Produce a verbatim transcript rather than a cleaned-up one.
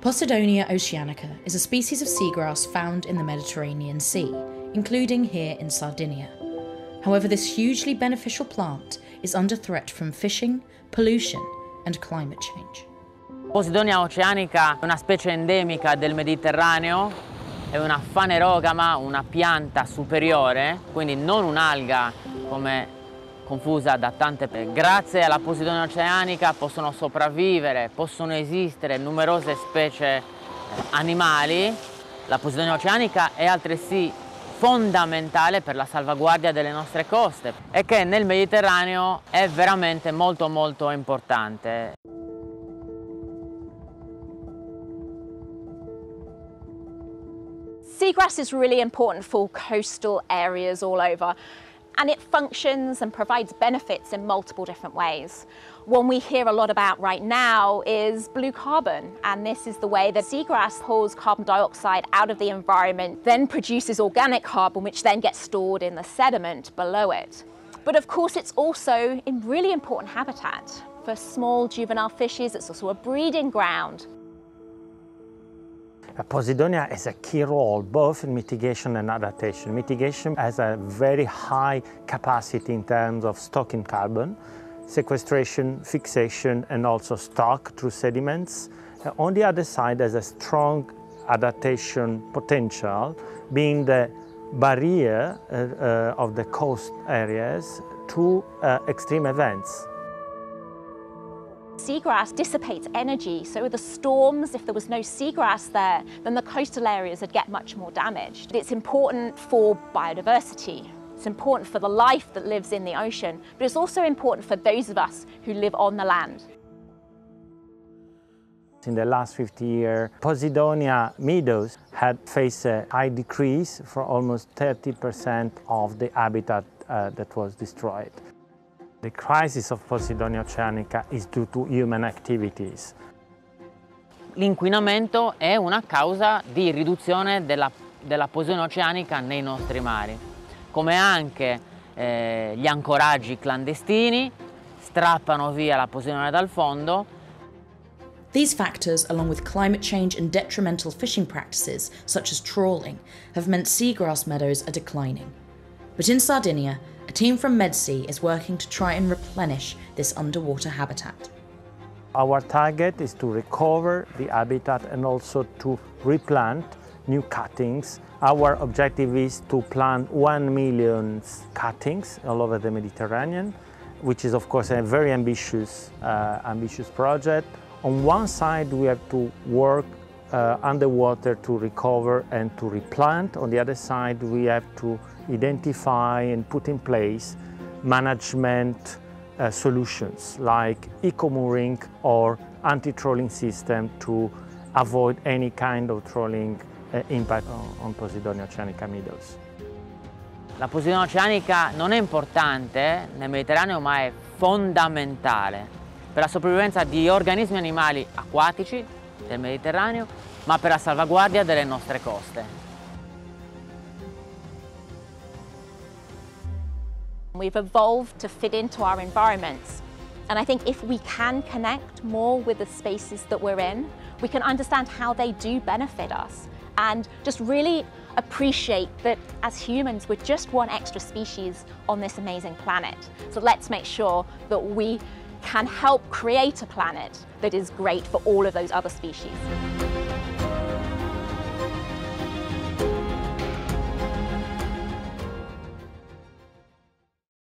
Posidonia oceanica is a species of seagrass found in the Mediterranean Sea, including here in Sardinia. However, this hugely beneficial plant is under threat from fishing, pollution, and climate change. Posidonia oceanica è una specie endemica del Mediterraneo, è una fanerogama, una pianta superiore, quindi non un'alga come confusa da tante. Grazie alla Posidonia oceanica possono sopravvivere, possono esistere numerose specie animali. La Posidonia oceanica è altresì fondamentale per la salvaguardia delle nostre coste e che nel Mediterraneo è veramente molto molto importante. Seagrass is really important for coastal areas all over, and it functions and provides benefits in multiple different ways. One we hear a lot about right now is blue carbon, and this is the way that seagrass pulls carbon dioxide out of the environment, then produces organic carbon, which then gets stored in the sediment below it. But of course it's also in really important habitat. For small juvenile fishes, it's also a breeding ground. Posidonia has a key role both in mitigation and adaptation. Mitigation has a very high capacity in terms of stocking carbon, sequestration, fixation, and also stock through sediments. On the other side, there's a strong adaptation potential, being the barrier uh, uh, of the coast areas to uh, extreme events. Seagrass dissipates energy, so with the storms, if there was no seagrass there, then the coastal areas would get much more damaged. It's important for biodiversity, it's important for the life that lives in the ocean, but it's also important for those of us who live on the land. In the last fifty years, Posidonia meadows had faced a high decrease for almost thirty percent of the habitat uh, that was destroyed. The crisis of Posidonia oceanica is due to human activities. L'inquinamento è una causa di riduzione della, della Posidonia oceanica nei nostri mari, come anche eh, gli ancoraggi clandestini strappano via la Posidonia dal fondo. These factors, along with climate change and detrimental fishing practices, such as trawling, have meant seagrass meadows are declining. But in Sardinia, a team from MedSea is working to try and replenish this underwater habitat. Our target is to recover the habitat and also to replant new cuttings. Our objective is to plant one million cuttings all over the Mediterranean, which is of course a very ambitious, uh, ambitious project. On one side, we have to work Uh, underwater to recover and to replant. On the other side, we have to identify and put in place management uh, solutions like eco-mooring or anti-trawling system to avoid any kind of trawling uh, impact on, on Posidonia oceanica meadows. La Posidonia oceanica non è importante nel Mediterraneo, ma è fondamentale per la sopravvivenza di organismi animali acquatici del Mediterraneo, ma per la salvaguardia delle nostre coste. We've evolved to fit into our environments, and I think if we can connect more with the spaces that we're in, we can understand how they do benefit us and just really appreciate that as humans we're just one extra species on this amazing planet. So let's make sure that we can help create a planet that is great for all of those other species.